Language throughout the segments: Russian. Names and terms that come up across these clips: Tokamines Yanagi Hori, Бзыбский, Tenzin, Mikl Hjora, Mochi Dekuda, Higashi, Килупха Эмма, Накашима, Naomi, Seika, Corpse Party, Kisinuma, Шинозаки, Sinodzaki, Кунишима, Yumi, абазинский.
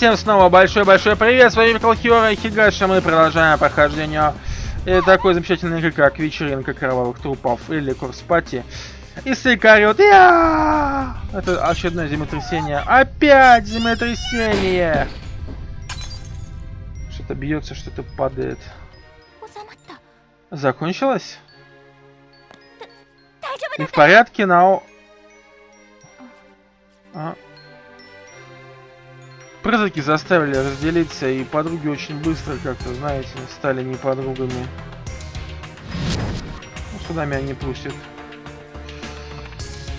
Всем снова большой-большой привет, с вами Микл Хьора и Хигаши, мы продолжаем прохождение такой замечательной игры, как Вечеринка Кровавых Трупов или Corpse Party. И Сейкариот, это очередное землетрясение, опять землетрясение! Что-то бьется, что-то падает. Закончилось? И в порядке, Нао... Призраки заставили разделиться, и подруги очень быстро, как-то, знаете, стали не подругами. Ну, сюда меня не пустят.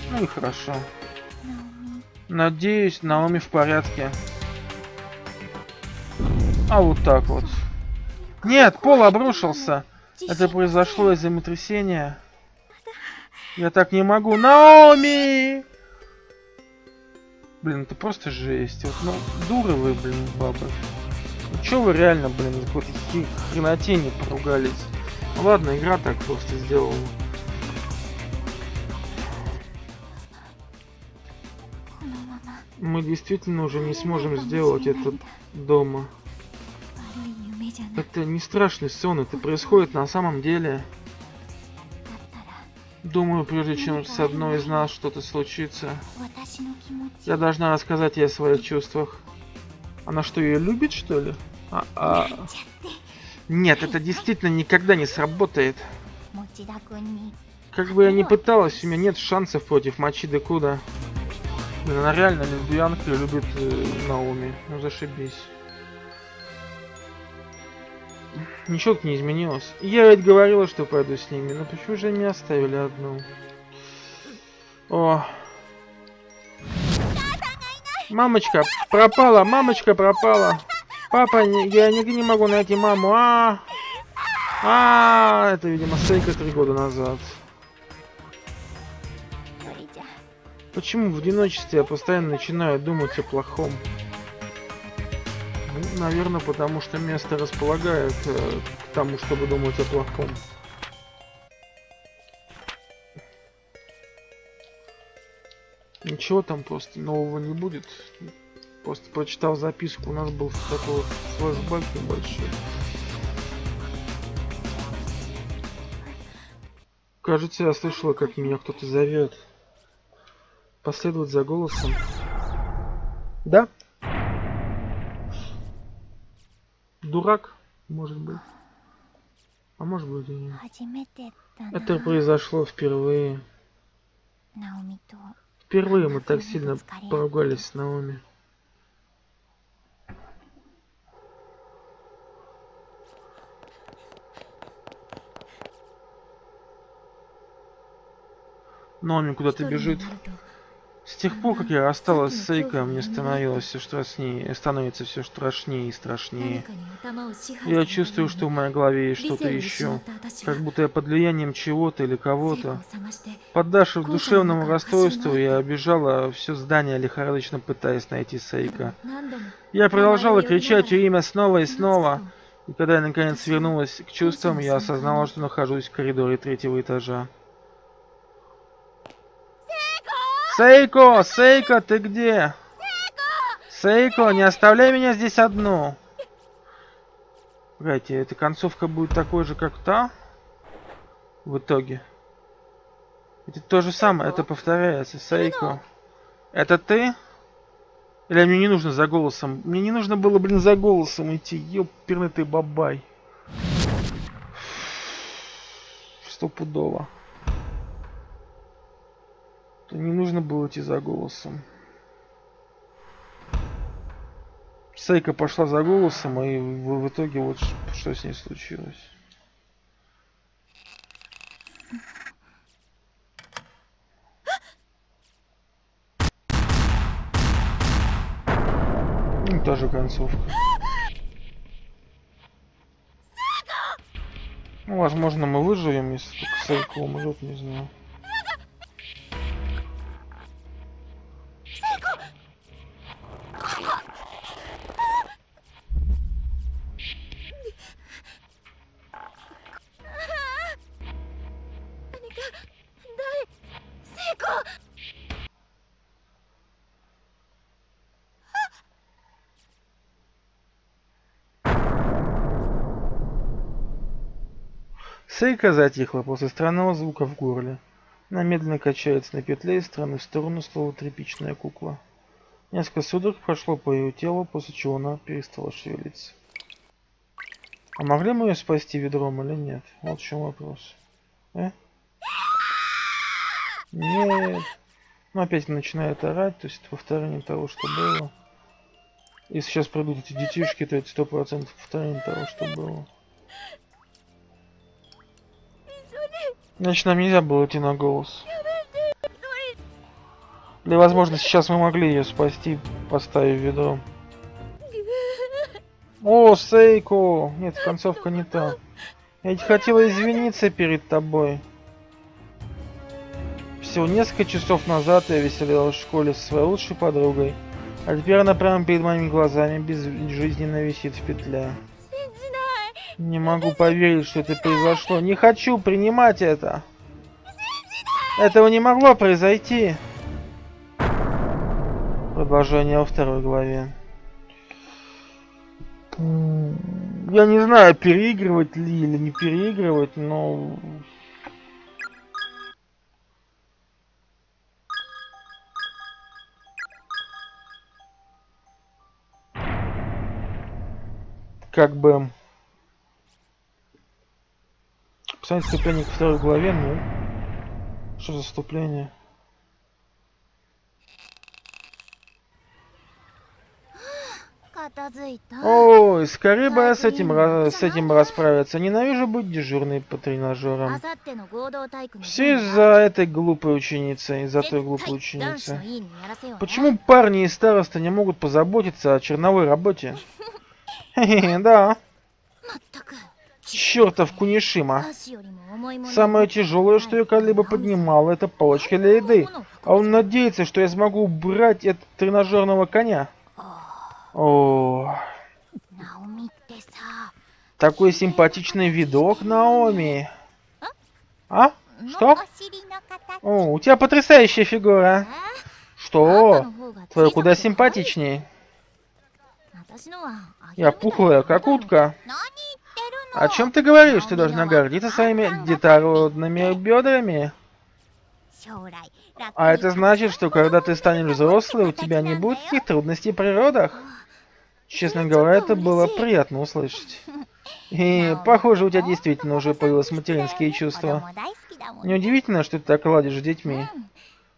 Ну и хорошо. Надеюсь, Наоми в порядке. А вот так вот. Нет, пол обрушился. Это произошло из-за землетрясения. Я так не могу. Наоми! Блин, это просто жесть. Вот, ну, дуры вы, блин, бабы. Ну, чё вы реально, блин, какой-то хренотень не поругались? Ну, ладно, игра так просто сделала. Мы действительно уже не сможем сделать это дома. Это не страшный сон, это происходит на самом деле. Думаю, прежде чем с одной из нас что-то случится, я должна рассказать ей о своих чувствах. Она что, ее любит, что ли? Нет, это действительно никогда не сработает. Как бы я ни пыталась, у меня нет шансов против Мочи Декуда. Блин, она реально лесбиянка и любит Наоми. Ну зашибись. Ничего не изменилось. Я ведь говорила, что пойду с ними, но почему же меня оставили одну? О. Мамочка пропала, мамочка пропала. Папа, я нигде не могу найти маму. Это, видимо, Сейка 3 года назад. Почему в одиночестве я постоянно начинаю думать о плохом? Наверное, потому что место располагает к тому, чтобы думать о плохом. Ничего там просто нового не будет. Просто прочитал записку. У нас был такой флешбэк небольшой. Кажется, я слышала, как меня кто-то зовет. Последовать за голосом. Да? Дурак, может быть. А может быть и нет. Это произошло впервые. Впервые мы так сильно поругались с Наоми. Наоми куда-то бежит. С тех пор, как я рассталась с Сейко, мне становилось все страшнее, становится все страшнее и страшнее. Я чувствую, что в моей голове есть что-то еще, как будто я под влиянием чего-то или кого-то. Поддавшись душевному расстройству, я обижала все здание, лихорадочно пытаясь найти Сейко. Я продолжала кричать ее имя снова и снова, и когда я наконец вернулась к чувствам, я осознала, что нахожусь в коридоре 3-го этажа. Сейко! Сейко, ты где? Сейко, не оставляй меня здесь одну! Погодите, эта концовка будет такой же, как та? В итоге. Это то же самое, это повторяется. Сейко. Это ты? Или мне не нужно за голосом? Мне не нужно было, блин, за голосом идти. Ёперный ты бабай. Стопудово. Не нужно было идти за голосом. Сейка пошла за голосом, и в итоге вот что с ней случилось. Ну, та же концовка. Ну, возможно, мы выживем, если только Сейка умрет, не знаю. Сейка затихла после странного звука в горле. Она медленно качается на петле из стороны в сторону, словно тряпичная кукла. Несколько судорог прошло по ее телу, после чего она перестала шевелиться. А могли мы ее спасти ведром или нет? Вот в чем вопрос. Нет. Ну опять начинает орать, то есть это повторение того, что было. Если сейчас придут эти детишки, то это 100% повторение того, что было. Значит, нам нельзя было идти на голос. Или, возможно, сейчас мы могли ее спасти, поставив ведром. О, Сейко! Нет, концовка не та. Я ведь хотела извиниться перед тобой. Всего несколько часов назад я веселилась в школе со своей лучшей подругой. А теперь она прямо перед моими глазами безжизненно висит в петле. Не могу поверить, что это произошло. Не хочу принимать это. Этого не могло произойти. Продолжение во второй главе. Я не знаю, переигрывать ли или не переигрывать, но... Как бы... Посмотрите вступление ко второй главе, ну... Что за вступление? Ой, скорее бы я с этим расправиться. Ненавижу быть дежурной по тренажерам. Все из-за этой глупой ученицы, из-за той глупой ученицы. Почему парни и староста не могут позаботиться о черновой работе? Хе-хе, да. Чертов Кунишима. Самое тяжелое, что я когда-либо поднимал, это палочка для еды. А он надеется, что я смогу убрать от тренажерного коня. О, такой симпатичный видок, Наоми. А? Что? О, у тебя потрясающая фигура. Что? Твоя куда симпатичнее. Я пухлая, как утка. О чем ты говоришь? Ты должна гордиться своими детородными бедрами. А это значит, что когда ты станешь взрослой, у тебя не будет никаких трудностей при родах. Честно говоря, это было приятно услышать. И, похоже, у тебя действительно уже появились материнские чувства. Неудивительно, что ты так ладишь с детьми.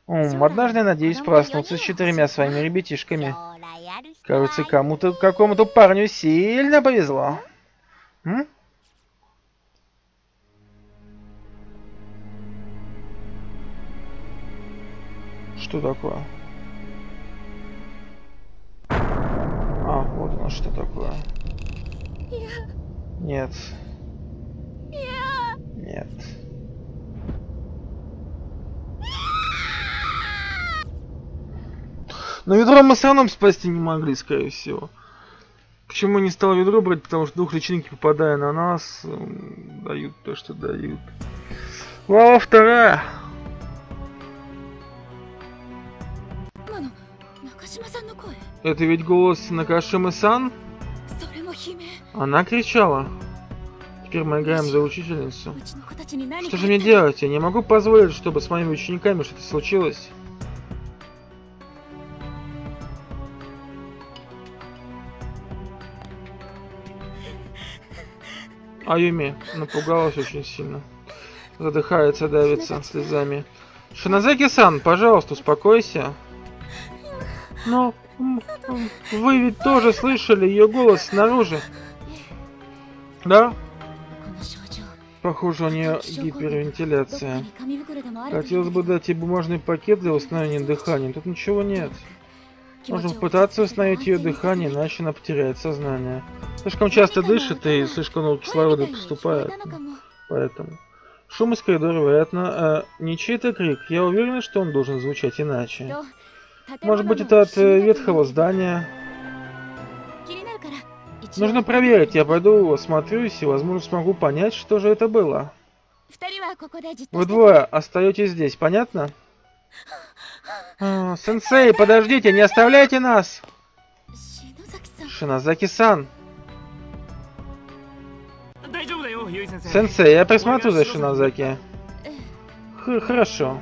Однажды я надеюсь проснуться с 4 своими ребятишками. Кажется, какому-то парню сильно повезло. М? Что такое? А, вот оно что такое. Нет. Нет. Но ведро мы все равно спасти не могли, скорее всего. Почему не стал ведро брать? Потому что двух личинки, попадая на нас, дают то, что дают. Глава 2. Это ведь голос Накашимы-сан? Она кричала. Теперь мы играем за учительницу. Что же мне делать? Я не могу позволить, чтобы с моими учениками что-то случилось. А Юми напугалась очень сильно. Задыхается, давится слезами. Шинозаки-сан, пожалуйста, успокойся. Но вы ведь тоже слышали ее голос снаружи. Да? Похоже, у нее гипервентиляция. Хотелось бы дать ей бумажный пакет для восстановления дыхания. Тут ничего нет. Нужно попытаться восстановить ее дыхание, иначе она потеряет сознание. Слишком часто дышит и слишком много кислорода поступает. Поэтому. Шум из коридора, вероятно, не чей-то крик. Я уверен, что он должен звучать иначе. Может быть, это от ветхого здания. Нужно проверить. Я пойду осмотрюсь и, возможно, смогу понять, что же это было. Вы двое остаетесь здесь, понятно? Сенсей, подождите, не оставляйте нас! Шинозаки-сан. Сенсей, я присмотрю за Шинозаки. Хорошо.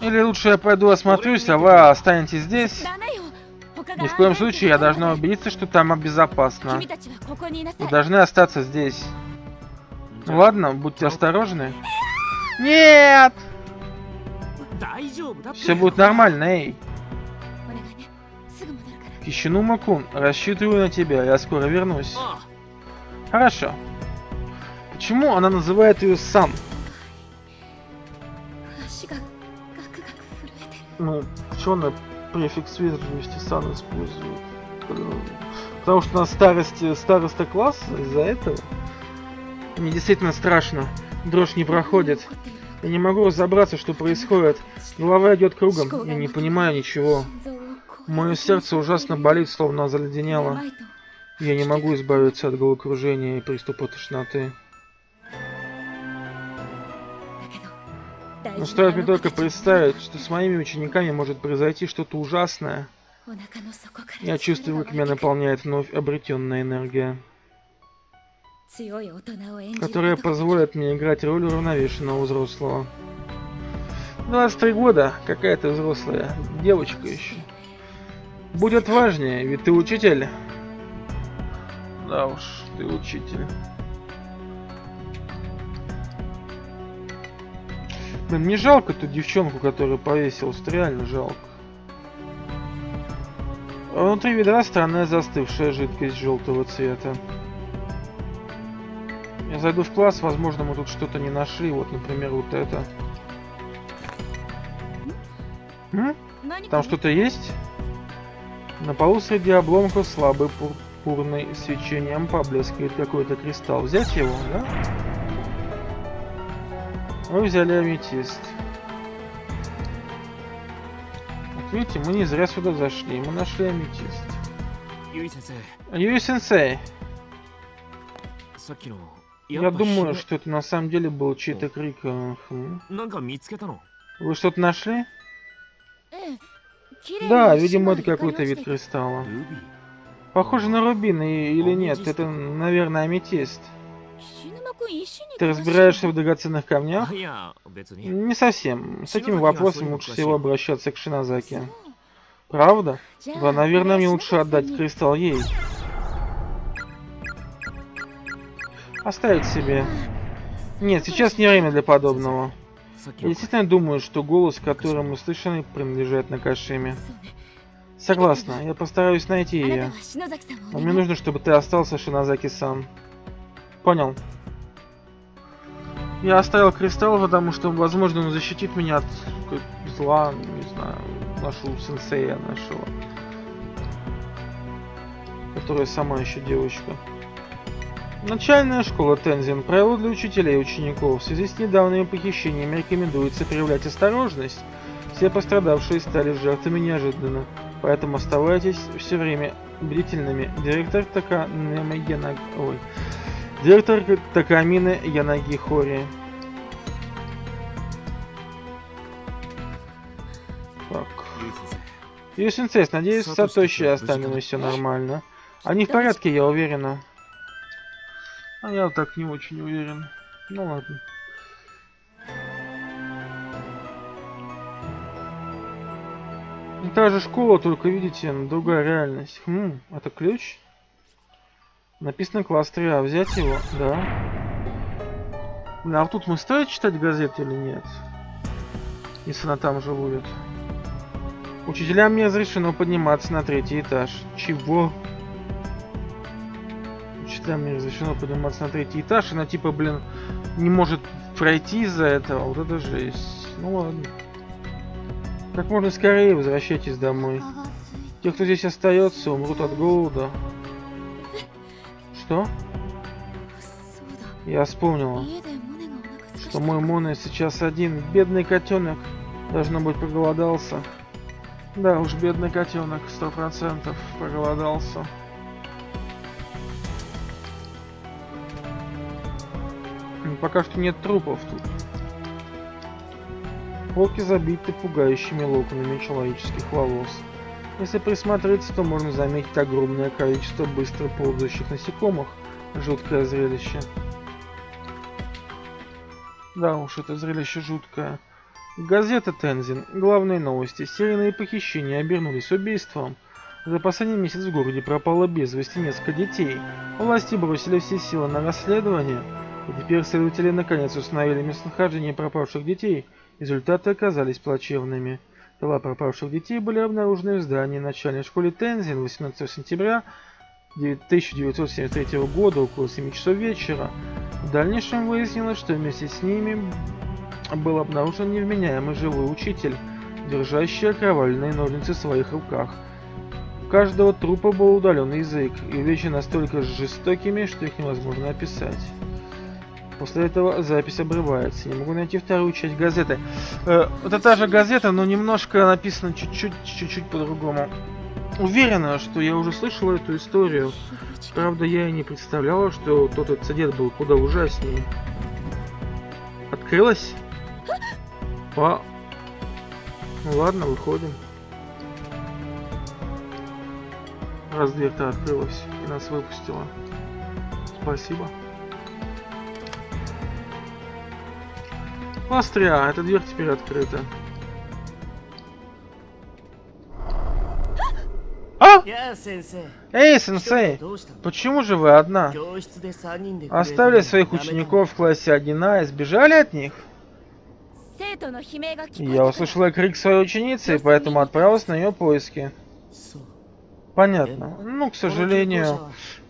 Или лучше я пойду осмотрюсь, а вы останетесь здесь. Ни в коем случае я должна убедиться, что там безопасно. Вы должны остаться здесь. Ну ладно, будьте осторожны. Нет! Все будет нормально, эй. Кисинума-кун, рассчитываю на тебя, я скоро вернусь. Хорошо. Почему она называет ее Сан? Ну, ученые префикс вежливости Сан используют. Потому что на старости староста класса из-за этого. Мне действительно страшно. Дрожь не проходит. Я не могу разобраться, что происходит. Голова идет кругом. Я не понимаю ничего. Мое сердце ужасно болит, словно заледенело. Я не могу избавиться от головокружения и приступа тошноты. Но стоит мне только представить, что с моими учениками может произойти что-то ужасное. Я чувствую, как меня наполняет вновь обретенная энергия, которая позволит мне играть роль уравновешенного взрослого. 23 года, какая-то взрослая девочка еще. Будет важнее, ведь ты учитель. Да уж, ты учитель. Блин, мне жалко ту девчонку, которая повесилась, реально жалко. Внутри ведра странная застывшая жидкость желтого цвета. Я зайду в класс, возможно, мы тут что-то не нашли. Вот, например, вот это. Там что-то есть? На полу среди обломков слабый пурпурный свечением поблескивает какой-то кристалл. Взять его, да? Мы взяли аметист. Вот видите, мы не зря сюда зашли. Мы нашли аметист. Юй-сенсей. Я думаю, что это на самом деле был чей-то крик. Вы что-то нашли? Да, видимо, это какой-то вид кристалла. Похоже на рубин или нет? Это, наверное, аметист. Ты разбираешься в драгоценных камнях? Не совсем. С таким вопросом лучше всего обращаться к Шинозаки. Правда? Да, наверное, мне лучше отдать кристалл ей. Оставить себе. Нет, сейчас не время для подобного. Я действительно думаю, что голос, который мы слышали, принадлежит Накашиме. Согласна, я постараюсь найти ее. Но мне нужно, чтобы ты остался, Шинозаки-сан. Понял. Я оставил кристалл, потому что, возможно, он защитит меня от зла, не знаю, нашего сенсея, нашего. Которая сама еще девочка. Начальная школа Тензин. Правила для учителей и учеников. В связи с недавними похищениями рекомендуется проявлять осторожность. Все пострадавшие стали жертвами неожиданно. Поэтому оставайтесь все время бдительными. Директор Токамины Янаги Хори. Так. Юсенсей, надеюсь, с Сатоши останется все нормально. Они в порядке, я уверена. А я так не очень уверен. Ну ладно. Та же школа, только видите, другая реальность. Это ключ? Написано класс 3А. Взять его? Да. А тут мы стоит читать газеты или нет? Если она там же будет. Учителям не разрешено подниматься на 3-й этаж. Чего? Мне разрешено подниматься на 3-й этаж, и она типа, блин, не может пройти из-за этого. Вот это жесть. Ну ладно. Как можно скорее возвращайтесь домой. Те, кто здесь остается, умрут от голода. Что? Я вспомнила, что мой Моне сейчас один. Бедный котенок. Должно быть, проголодался. Да уж, бедный котенок, 100% проголодался. Пока что нет трупов тут. Полки забиты пугающими локонами человеческих волос. Если присмотреться, то можно заметить огромное количество быстро ползающих насекомых, Жуткое зрелище. Да уж, это зрелище жуткое. Газета «Тензин». Главные новости. Серийные похищения обернулись убийством. За последний месяц в городе пропало без вести несколько детей. Власти бросили все силы на расследование. И теперь следователи наконец установили местонахождение пропавших детей. Результаты оказались плачевными. Тела пропавших детей были обнаружены в здании начальной школы Тензин 18 сентября 1973 года около 7 часов вечера. В дальнейшем выяснилось, что вместе с ними был обнаружен невменяемый живой учитель, держащий окровавленные ножницы в своих руках. У каждого трупа был удален язык, и вещи настолько жестокими, что их невозможно описать. После этого запись обрывается. Не могу найти вторую часть газеты. Это та же газета, но немножко написано чуть-чуть по-другому. Уверена, что я уже слышала эту историю. Правда, я и не представляла, что тот инцидент был куда ужаснее. Открылась? Ну ладно, выходим. Раз дверь-то открылась и нас выпустила. Спасибо. Остря, эта дверь теперь открыта. А? Эй, сенсей! Почему же вы одна? Оставили своих учеников в классе 1А и сбежали от них? Я услышала крик своей ученицы, и поэтому отправилась на ее поиски. Понятно. Ну, к сожалению,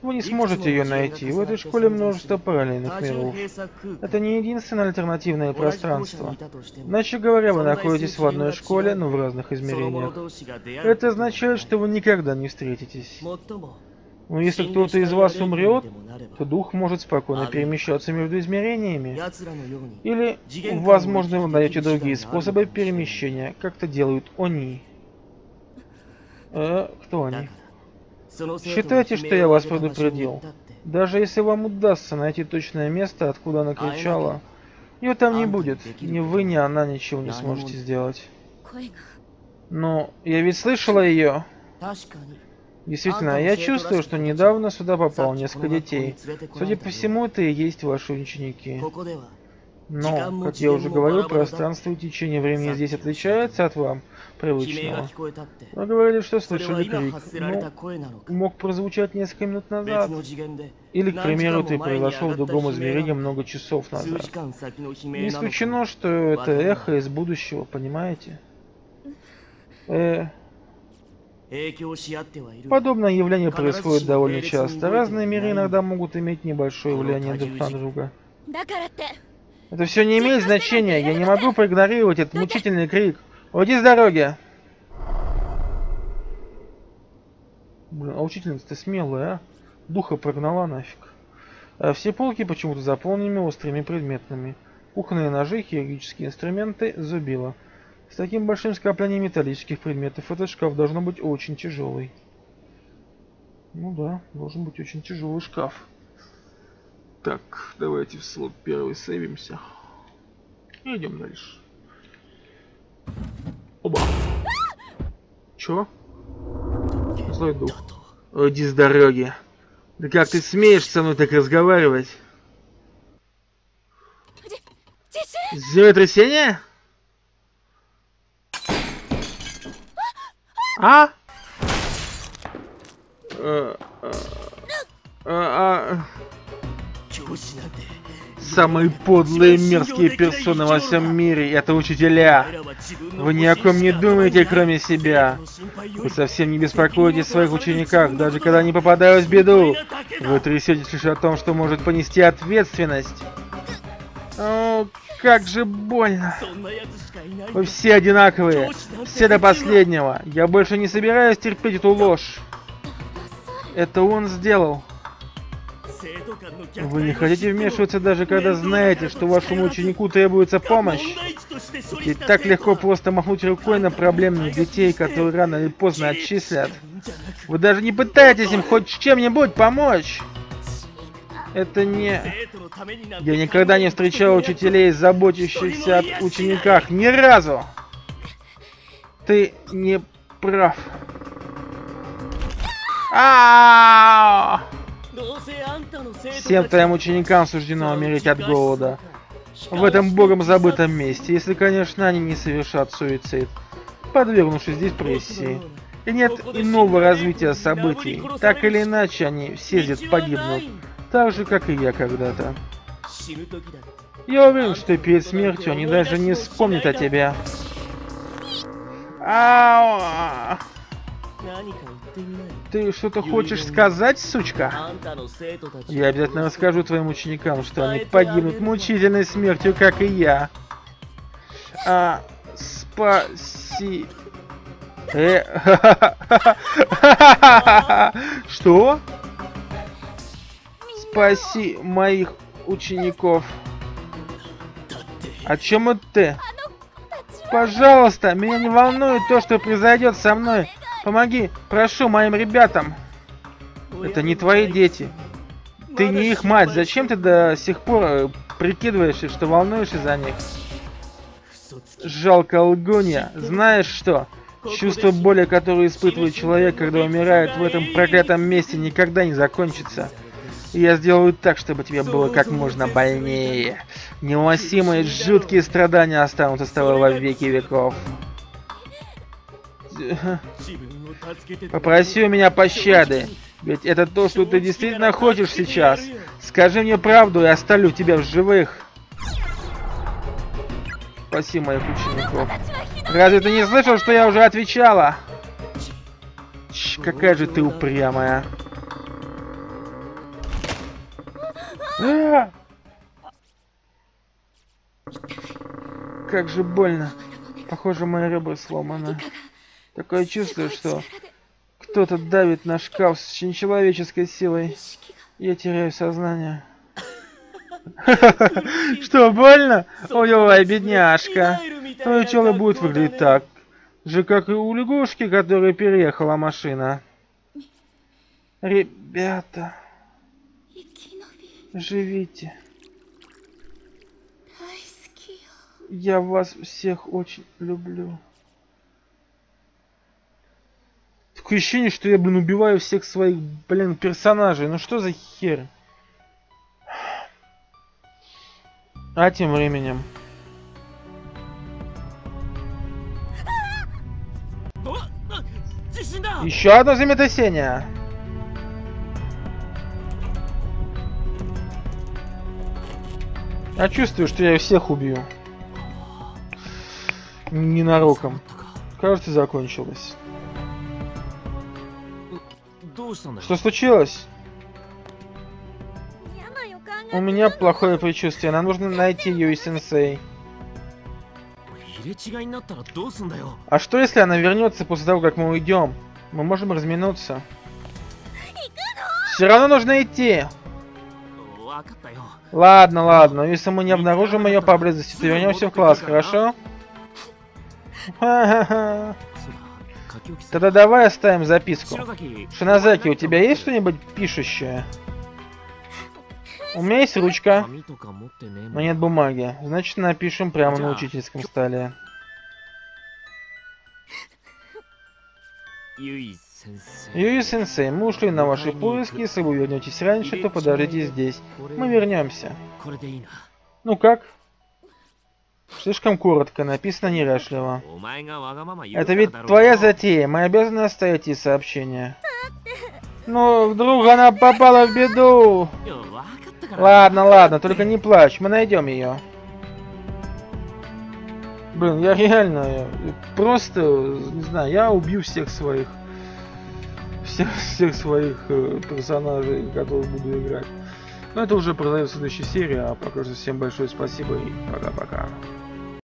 вы не сможете ее найти. В этой школе множество параллельных миров. Это не единственное альтернативное пространство. Иначе говоря, вы находитесь в одной школе, но в разных измерениях. Это означает, что вы никогда не встретитесь. Но если кто-то из вас умрет, то дух может спокойно перемещаться между измерениями. Или, возможно, вы найдете другие способы перемещения, как это делают они. Кто они? Считайте, что я вас предупредил. Даже если вам удастся найти точное место, откуда она кричала, ее там не будет. Ни вы, ни она ничего не сможете сделать. Но я ведь слышала ее. Действительно, я чувствую, что недавно сюда попало несколько детей. Судя по всему, это и есть ваши ученики. Но, как я уже говорил, пространство и течение времени здесь отличается от вам привычного. Вы говорили, что слышали крик, но мог прозвучать несколько минут назад. Или, к примеру, ты произошел в другом измерении много часов назад. Не исключено, что это эхо из будущего, понимаете? Подобное явление происходит довольно часто. Разные миры иногда могут иметь небольшое влияние друг на друга. Это все не имеет значения, я не могу проигнорировать этот мучительный крик. Уйди с дороги! Блин, а учительница-то смелая, а? Духа прогнала нафиг. А все полки почему-то заполнены острыми предметами. Кухонные ножи, хирургические инструменты, зубила. С таким большим скоплением металлических предметов этот шкаф должен быть очень тяжелый. Ну да, должен быть очень тяжелый шкаф. Так, давайте в слот первый сейвимся. И идем дальше. Оба. Чё? Злой дух. Уйди с дороги. Да как ты смеешь со мной так разговаривать? Землетрясение? А? Самые подлые, мерзкие персоны во всем мире — это учителя. Вы ни о ком не думаете, кроме себя. Вы совсем не беспокоитесь о своих учениках, даже когда они попадают в беду. Вы трясетесь лишь о том, что может понести ответственность. О, как же больно. Вы все одинаковые, все до последнего. Я больше не собираюсь терпеть эту ложь. Это он сделал. Вы не хотите вмешиваться, даже когда знаете, что вашему ученику требуется помощь. И так легко просто махнуть рукой на проблемных детей, которые рано или поздно отчислят. Вы даже не пытаетесь им хоть чем-нибудь помочь. Это не... Я никогда не встречал учителей, заботящихся о учениках. Ни разу. Ты не прав. Всем твоим ученикам суждено умереть от голода. В этом богом забытом месте, если, конечно, они не совершат суицид, подвергнувшись депрессии. И нет иного развития событий. Так или иначе, они все здесь погибнут. Так же, как и я когда-то. Я уверен, что перед смертью они даже не вспомнят о тебе. Ау! Ты что-то хочешь сказать, сучка? Я обязательно расскажу твоим ученикам, что они погибнут мучительной смертью, как и я. Что? Спаси моих учеников. О чем это ты? Пожалуйста, меня не волнует то, что произойдет со мной. Помоги, прошу, моим ребятам. Это не твои дети. Ты не их мать. Зачем ты до сих пор прикидываешься, что волнуешься за них? Жалко лгунья. Знаешь что? Чувство боли, которое испытывает человек, когда умирает в этом проклятом месте, никогда не закончится. И я сделаю так, чтобы тебе было как можно больнее. Невыносимые жуткие страдания останутся с тобой во веки веков. Попроси у меня пощады. Ведь это то, что ты действительно хочешь сейчас. Скажи мне правду, и оставлю тебя в живых. Спаси моих учеников. Разве ты не слышал, что я уже отвечала? Какая же ты упрямая. Как же больно. Похоже, мои ребра сломаны. Такое чувство, что кто-то давит на шкаф с нечеловеческой силой. Я теряю сознание. Что, больно? Ой-ой, бедняжка. Твое тело будет выглядеть так же, как и у лягушки, которой переехала машина. Ребята, живите. Я вас всех очень люблю. Такое ощущение, что я, блин, убиваю всех своих, блин, персонажей. Ну что за хер? А тем временем... Еще одно землетрясение. Я чувствую, что я их всех убью. Ненароком. Кажется, закончилось. Что случилось? У меня плохое предчувствие. Нам нужно найти Юи-сенсей. А что, если она вернется после того, как мы уйдем? Мы можем разминуться. Все равно нужно идти. Ладно, ладно. Если мы не обнаружим ее поблизости, то вернемся в класс, хорошо? Тогда давай оставим записку. Синодзаки, у тебя есть что-нибудь пишущее? У меня есть ручка, но нет бумаги. Значит, напишем прямо на учительском столе. Юи-сенсей, мы ушли на ваши поиски. Если вы вернетесь раньше, то подождите здесь. Мы вернемся. Ну как? Слишком коротко, написано неряшливо. Это ведь твоя затея, мы обязаны оставить ей сообщение. Ну, вдруг она попала в беду. Ладно, ладно, только не плачь, мы найдем ее. Блин, я реально просто, не знаю, я убью всех своих персонажей, которых буду играть. Но это уже продается в следующей серии, а пока что всем большое спасибо и пока-пока.